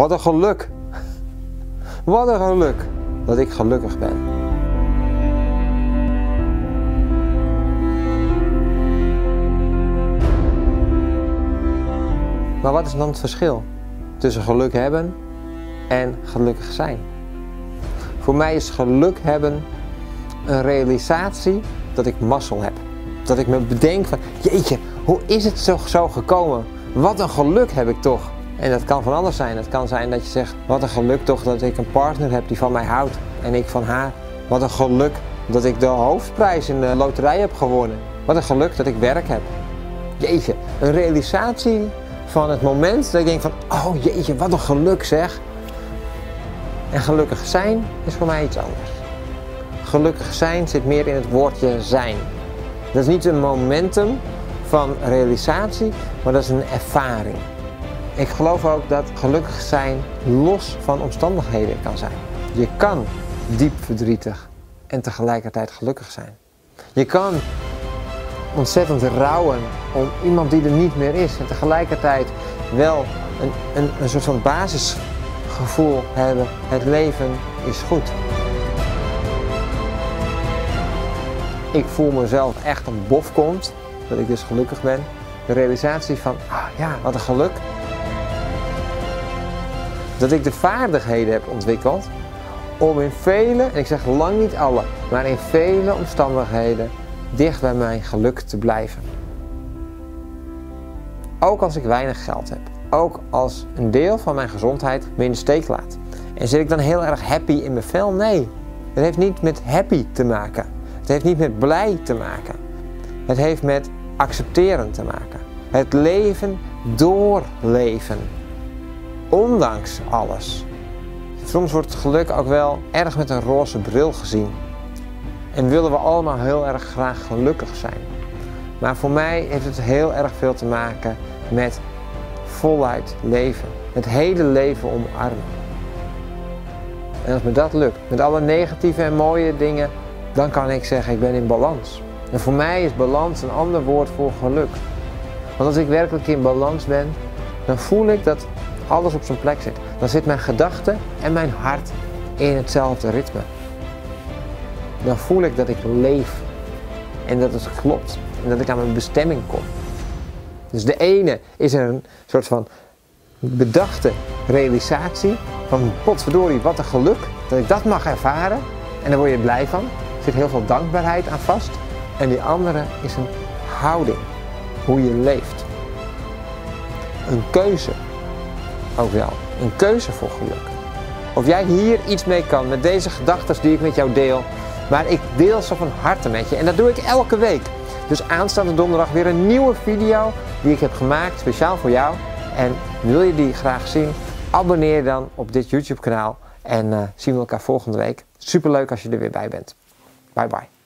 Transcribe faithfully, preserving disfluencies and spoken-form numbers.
Wat een geluk. Wat een geluk dat ik gelukkig ben. Maar wat is dan het verschil tussen geluk hebben en gelukkig zijn? Voor mij is geluk hebben een realisatie dat ik mazzel heb. Dat ik me bedenk van, jeetje, hoe is het toch zo gekomen? Wat een geluk heb ik toch? En dat kan van alles zijn. Het kan zijn dat je zegt, wat een geluk toch dat ik een partner heb die van mij houdt en ik van haar. Wat een geluk dat ik de hoofdprijs in de loterij heb gewonnen. Wat een geluk dat ik werk heb. Jeetje, een realisatie van het moment dat ik denk van, oh jeetje, wat een geluk zeg. En gelukkig zijn is voor mij iets anders. Gelukkig zijn zit meer in het woordje zijn. Dat is niet een momentum van realisatie, maar dat is een ervaring. Ik geloof ook dat gelukkig zijn los van omstandigheden kan zijn. Je kan diep verdrietig en tegelijkertijd gelukkig zijn. Je kan ontzettend rouwen om iemand die er niet meer is en tegelijkertijd wel een, een, een soort van basisgevoel hebben. Het leven is goed. Ik voel mezelf echt een bofkont, dat ik dus gelukkig ben. De realisatie van, ah ja, wat een geluk. Dat ik de vaardigheden heb ontwikkeld om in vele, en ik zeg lang niet alle, maar in vele omstandigheden dicht bij mijn geluk te blijven. Ook als ik weinig geld heb. Ook als een deel van mijn gezondheid me in de steek laat. En zit ik dan heel erg happy in mijn vel? Nee, het heeft niet met happy te maken. Het heeft niet met blij te maken. Het heeft met accepteren te maken. Het leven doorleven. Ondanks alles. Soms wordt het geluk ook wel erg met een roze bril gezien. En willen we allemaal heel erg graag gelukkig zijn. Maar voor mij heeft het heel erg veel te maken met voluit leven. Het hele leven omarmen. En als me dat lukt, met alle negatieve en mooie dingen, dan kan ik zeggen ik ben in balans. En voor mij is balans een ander woord voor geluk. Want als ik werkelijk in balans ben, dan voel ik dat alles op zijn plek zit. Dan zit mijn gedachten en mijn hart in hetzelfde ritme. Dan voel ik dat ik leef en dat het klopt en dat ik aan mijn bestemming kom. Dus de ene is een soort van bedachte realisatie van potverdorie, wat een geluk dat ik dat mag ervaren en daar word je blij van. Er zit heel veel dankbaarheid aan vast. En die andere is een houding, hoe je leeft. Een keuze, ook wel, een keuze voor geluk. Of jij hier iets mee kan met deze gedachten die ik met jou deel. Maar ik deel ze van harte met je en dat doe ik elke week. Dus aanstaande donderdag weer een nieuwe video die ik heb gemaakt speciaal voor jou. En wil je die graag zien? Abonneer dan op dit YouTube kanaal en uh, zien we elkaar volgende week. Superleuk als je er weer bij bent. Bye bye.